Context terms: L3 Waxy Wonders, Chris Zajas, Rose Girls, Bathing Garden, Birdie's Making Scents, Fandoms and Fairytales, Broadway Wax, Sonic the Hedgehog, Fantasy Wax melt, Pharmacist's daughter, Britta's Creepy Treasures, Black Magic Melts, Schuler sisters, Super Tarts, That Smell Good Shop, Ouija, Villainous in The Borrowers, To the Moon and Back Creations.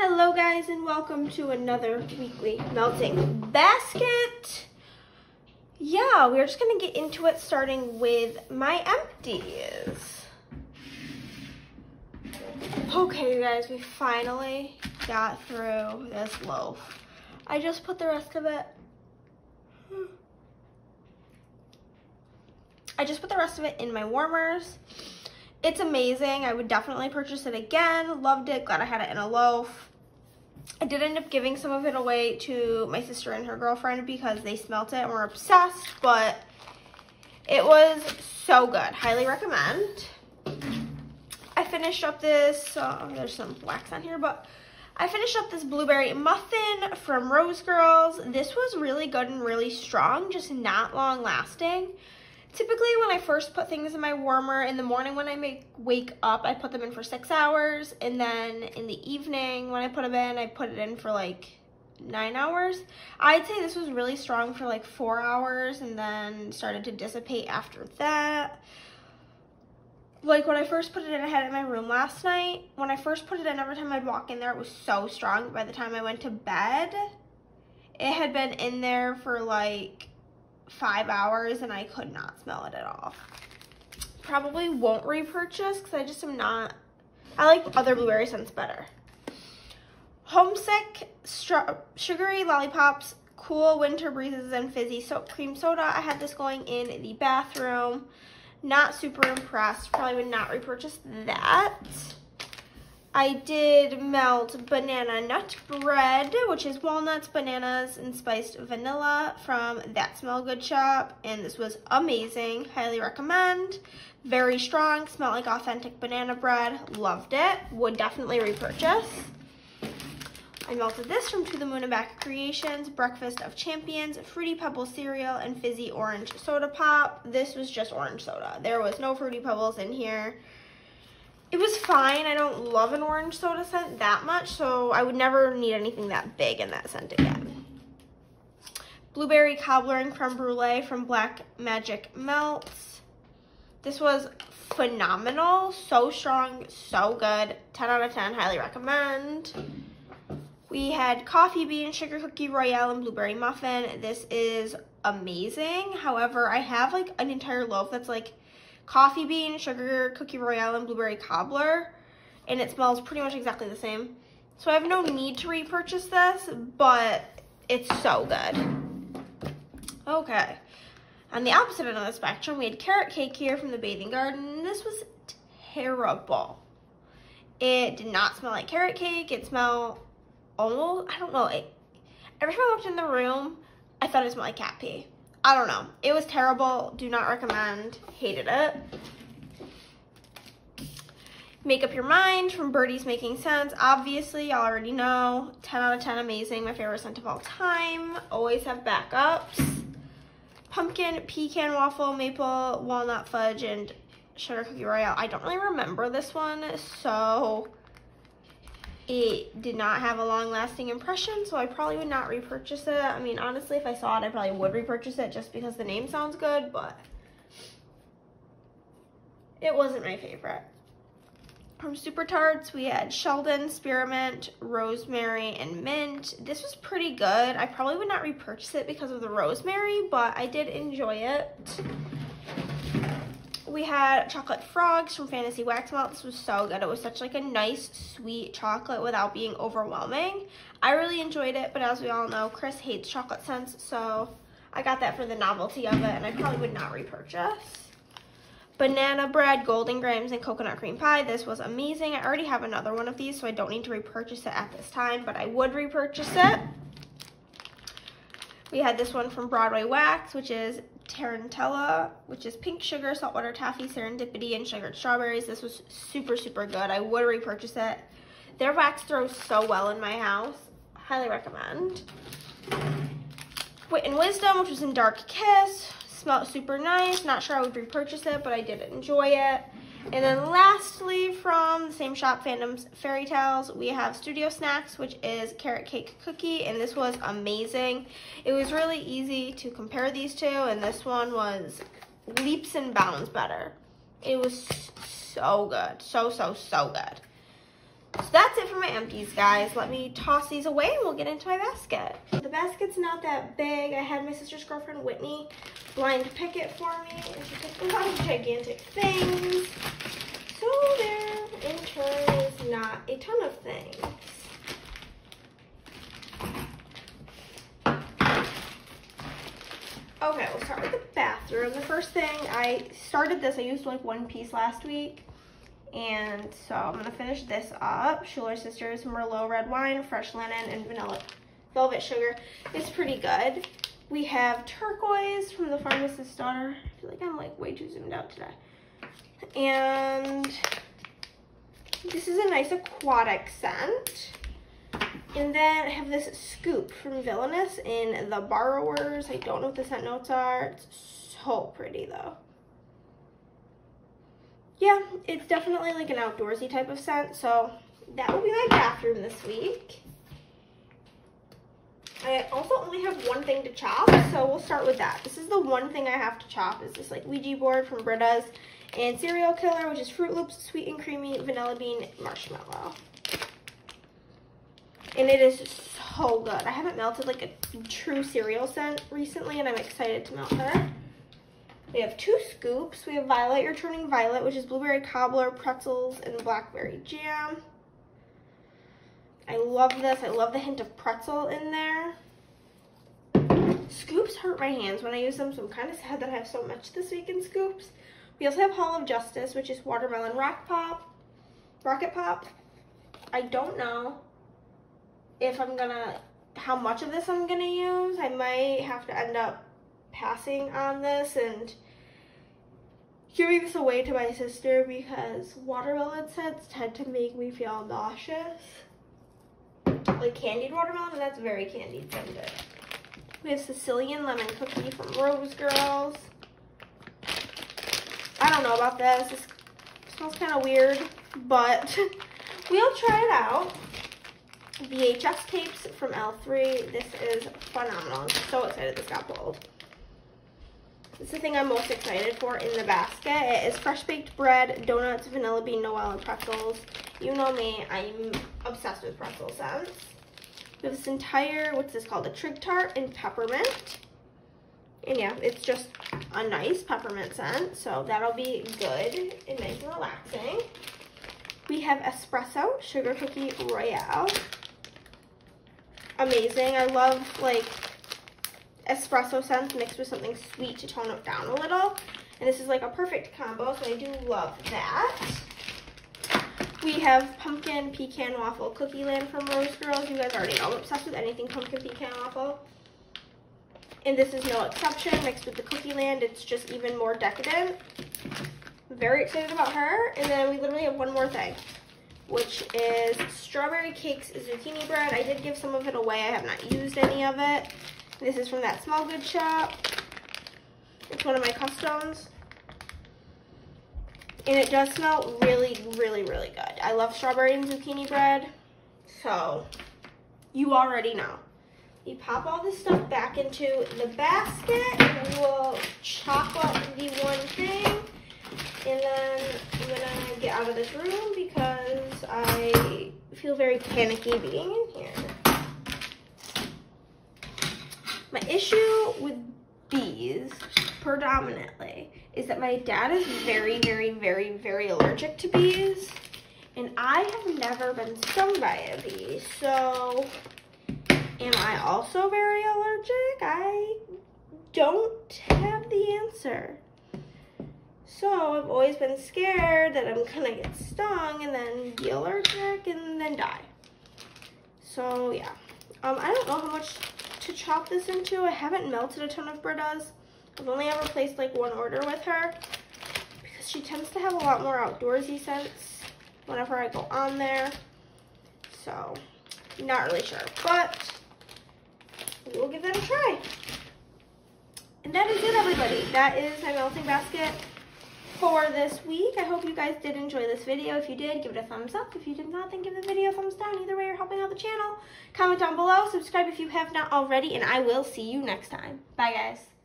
Hello guys, and welcome to another weekly melting basket. Yeah, we're just gonna get into it, starting with my empties. Okay you guys, we finally got through this loaf. I just put the rest of it in my warmers. It's amazing. I would definitely purchase it again. Loved it. Glad I had it in a loaf. I did end up giving some of it away to my sister and her girlfriend because they smelt it and were obsessed, but it was so good. Highly recommend. I finished up this, there's some wax on here, but I finished up this blueberry muffin from Rose Girls. This was really good and really strong, just not long lasting. Typically when I first put things in my warmer in the morning when I wake up, I put them in for 6 hours, and then in the evening when I put them in, I put it in for like 9 hours. I'd say this was really strong for like 4 hours and then started to dissipate after that. Like when I first put it in, I had it in my room last night. When I first put it in, every time I'd walk in there, it was so strong. By the time I went to bed, it had been in there for like 5 hours and I could not smell it at all. Probably won't repurchase because I just am not, I like other blueberry scents better. Homesick, sugary lollipops, cool winter breezes, and fizzy cream soda. I had this going in the bathroom. Not super impressed. Probably would not repurchase that. I did melt banana nut bread, which is walnuts, bananas, and spiced vanilla from That Smell Good Shop, and this was amazing. Highly recommend. Very strong. Smelled like authentic banana bread. Loved it. Would definitely repurchase. I melted this from To the Moon and Back Creations, Breakfast of Champions, Fruity Pebbles cereal, and fizzy orange soda pop. This was just orange soda. There was no Fruity Pebbles in here. It was fine. I don't love an orange soda scent that much, so I would never need anything that big in that scent again. Blueberry cobbler and creme brulee from Black Magic Melts. This was phenomenal. So strong, so good. 10 out of 10. Highly recommend. We had coffee bean, sugar cookie royale, and blueberry muffin. This is amazing. However, I have like an entire loaf that's like coffee bean, sugar cookie royale, and blueberry cobbler, and it smells pretty much exactly the same. So I have no need to repurchase this, but it's so good. Okay. On the opposite end of the spectrum, we had carrot cake here from the Bathing Garden. This was terrible. It did not smell like carrot cake. It smelled almost, I don't know. Every time I walked in the room, I thought it smelled like cat pee. I don't know. It was terrible. Do not recommend. Hated it. Make Up Your Mind from Birdie's Making Scents. Obviously, y'all already know. 10 out of 10. Amazing. My favorite scent of all time. Always have backups. Pumpkin, pecan waffle, maple, walnut fudge, and sugar cookie royale. I don't really remember this one, so it did not have a long-lasting impression, so I probably would not repurchase it. I mean, honestly, if I saw it, I probably would repurchase it just because the name sounds good, but it wasn't my favorite. From Super Tarts, we had Sheldon, Spearmint, Rosemary, and Mint. This was pretty good. I probably would not repurchase it because of the rosemary, but I did enjoy it. We had chocolate frogs from Fantasy Wax Melt. This was so good. It was such like a nice sweet chocolate without being overwhelming. I really enjoyed it, but as we all know, Chris hates chocolate scents, so I got that for the novelty of it, and I probably would not repurchase. Banana bread, golden grams, and coconut cream pie. This was amazing. I already have another one of these, so I don't need to repurchase it at this time, but I would repurchase it. We had this one from Broadway Wax, which is Tarantella, which is pink sugar, saltwater taffy, serendipity, and sugared strawberries. This was super, super good. I would repurchase it. Their wax throws so well in my house. Highly recommend. Wit and Wisdom, which was in Dark Kiss. Smelled super nice. Not sure I would repurchase it, but I did enjoy it. And then lastly, from the same shop, Fandoms and Fairytales, we have Studio Snacks, which is carrot cake cookie, and this was amazing. It was really easy to compare these two, and this one was leaps and bounds better. It was so good. So, so, so good. So that's it for my empties, guys. Let me toss these away and we'll get into my basket. The basket's not that big. I had my sister's girlfriend, Whitney, blind pick it for me. And she picked a lot of gigantic things. So there, in turn, is not a ton of things. Okay, we'll start with the bathroom. The first thing, I started this. I used like one piece last week. And so I'm going to finish this up. Schuler Sisters, Merlot Red Wine, Fresh Linen, and Vanilla Velvet Sugar. It's pretty good. We have Turquoise from the Pharmacist's Daughter. I feel like I'm like way too zoomed out today. And this is a nice aquatic scent. And then I have this Scoop from Villainous in The Borrowers. I don't know what the scent notes are. It's so pretty though. Yeah, it's definitely like an outdoorsy type of scent, so that will be my bathroom this week. I also only have one thing to chop, so we'll start with that. This is the one thing I have to chop, is this like Ouija board from Britta's, and Cereal Killer, which is Fruit Loops, Sweet and Creamy, Vanilla Bean, Marshmallow. And it is so good. I haven't melted like a true cereal scent recently, and I'm excited to melt her. We have two scoops. We have Violet, You're Turning Violet, which is blueberry cobbler, pretzels, and blackberry jam. I love this. I love the hint of pretzel in there. Scoops hurt my hands when I use them, so I'm kind of sad that I have so much this week in scoops. We also have Hall of Justice, which is watermelon rocket pop. I don't know if I'm gonna, how much of this I'm gonna use. I might have to end up passing on this and giving this away to my sister because watermelon scents tend to make me feel nauseous. Like candied watermelon, and that's very candied scented. We have Sicilian Lemon Cookie from Rose Girls. I don't know about this. This smells kind of weird, but we'll try it out. VHS tapes from L3. This is phenomenal. I'm so excited this got pulled. It's the thing I'm most excited for in the basket. It is fresh baked bread, donuts, vanilla bean, Noel, and pretzels. You know me, I'm obsessed with pretzel scents. We have this entire, what's this called? A trig tart in peppermint. And yeah, it's just a nice peppermint scent, so that'll be good and nice and relaxing. We have Espresso, Sugar Cookie Royale. Amazing. I love, like, espresso scents mixed with something sweet to tone it down a little. And this is like a perfect combo, so I do love that. We have Pumpkin Pecan Waffle Cookie Land from Rose Girls. You guys already know I'm obsessed with anything pumpkin pecan waffle. And this is no exception. Mixed with the Cookie Land, it's just even more decadent. Very excited about her. And then we literally have one more thing, which is Strawberry Cakes Zucchini Bread. I did give some of it away. I have not used any of it. This is from That Smell Good Shop. It's one of my customs. And it does smell really, really, really good. I love strawberry and zucchini bread. So, you already know. You pop all this stuff back into the basket. And we'll chop up the one thing. And then I'm going to get out of this room because I feel very panicky being in here. My issue with bees, predominantly, is that my dad is very, very, very, very allergic to bees. And I have never been stung by a bee. So, am I also very allergic? I don't have the answer. So, I've always been scared that I'm going to get stung and then be allergic and then die. So, yeah. I don't know how much to chop this into. I haven't melted a ton of Britta's. I've only ever placed like one order with her because she tends to have a lot more outdoorsy scents whenever I go on there, so not really sure, but we'll give that a try. And that is it, everybody. That is my melting basket for this week. I hope you guys did enjoy this video. If you did, give it a thumbs up. If you did not, then give the video a thumbs down. Either way, you're helping out the channel. Comment down below, subscribe if you have not already, and I will see you next time. Bye, guys.